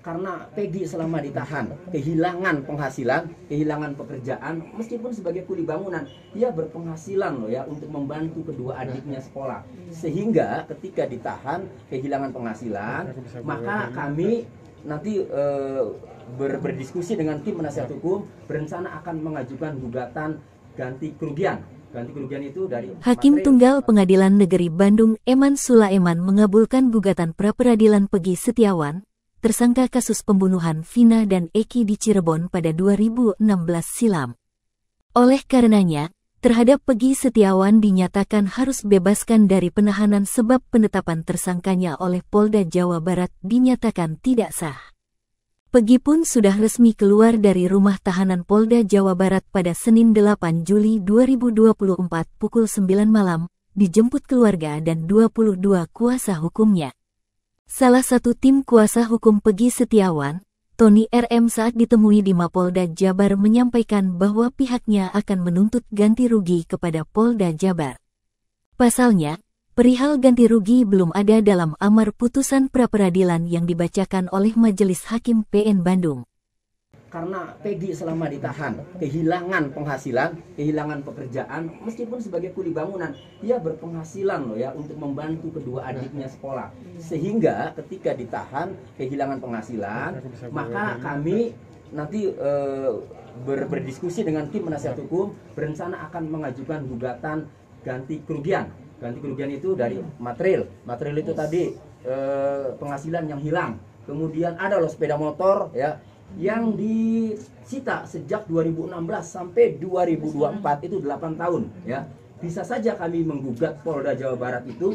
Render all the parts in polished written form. Karena Pegi selama ditahan, kehilangan penghasilan, kehilangan pekerjaan, meskipun sebagai kuli bangunan, dia berpenghasilan loh ya untuk membantu kedua adiknya sekolah. Sehingga ketika ditahan, kehilangan penghasilan, maka kami nanti berdiskusi dengan tim penasihat hukum, berencana akan mengajukan gugatan ganti kerugian. Itu dari Hakim Tunggal Pengadilan Negeri Bandung, Eman Sulaeman mengabulkan gugatan pra-peradilan Pegi Setiawan, tersangka kasus pembunuhan Vina dan Eki di Cirebon pada 2016 silam. Oleh karenanya, terhadap Pegi Setiawan dinyatakan harus bebaskan dari penahanan sebab penetapan tersangkanya oleh Polda Jawa Barat dinyatakan tidak sah. Pegi pun sudah resmi keluar dari rumah tahanan Polda Jawa Barat pada Senin 8 Juli 2024 pukul 9 malam, dijemput keluarga dan 22 kuasa hukumnya. Salah satu tim kuasa hukum Pegi Setiawan, Toni RM, saat ditemui di Mapolda Jabar menyampaikan bahwa pihaknya akan menuntut ganti rugi kepada Polda Jabar. Pasalnya, perihal ganti rugi belum ada dalam amar putusan pra-peradilan yang dibacakan oleh Majelis Hakim PN Bandung. Karena Pegi selama ditahan, kehilangan penghasilan, kehilangan pekerjaan, meskipun sebagai kuli bangunan, dia berpenghasilan loh ya untuk membantu kedua adiknya sekolah. Sehingga ketika ditahan, kehilangan penghasilan, maka kami nanti berdiskusi dengan tim penasihat hukum, berencana akan mengajukan gugatan ganti kerugian. Itu dari material itu tadi penghasilan yang hilang. Kemudian ada loh sepeda motor ya yang disita sejak 2016 sampai 2024 itu 8 tahun ya. Bisa saja kami menggugat Polda Jawa Barat itu,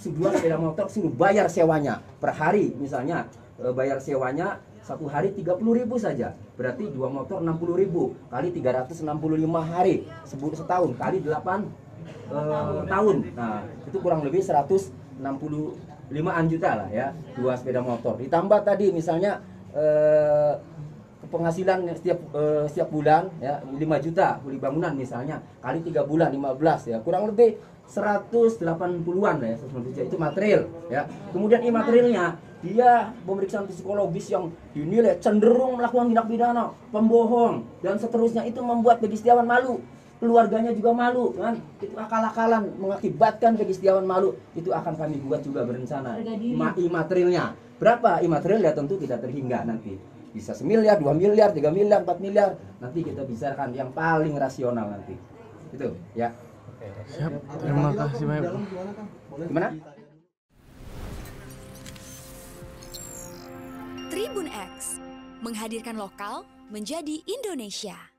sebuah sepeda motor suruh bayar sewanya per hari misalnya, bayar sewanya satu hari 30.000 saja, berarti dua motor 60.000 kali 365 hari setahun kali 8 tahun, nah itu kurang lebih 165-an juta lah ya, dua sepeda motor ditambah tadi misalnya penghasilan setiap bulan ya 5 juta kuli bangunan misalnya, kali 3 bulan 15 ya, kurang lebih 180-an lah ya, 180 juta, itu material ya. Kemudian imaterialnya, dia pemeriksaan psikologis yang dinilai cenderung melakukan tindak pidana, pembohong dan seterusnya, itu membuat Pegi Setiawan malu. Keluarganya juga malu, kan? Itu akal-akalan mengakibatkan Pegi Setiawan malu. Itu akan kami buat juga berencana. Imaterialnya berapa? Imaterial ya tentu tidak terhingga nanti. Bisa 1 miliar, 2 miliar, 3 miliar, 4 miliar. Nanti kita bicarakan yang paling rasional nanti. Itu ya. Siap. Terima kasih banyak. Gimana? Tribun X menghadirkan lokal menjadi Indonesia.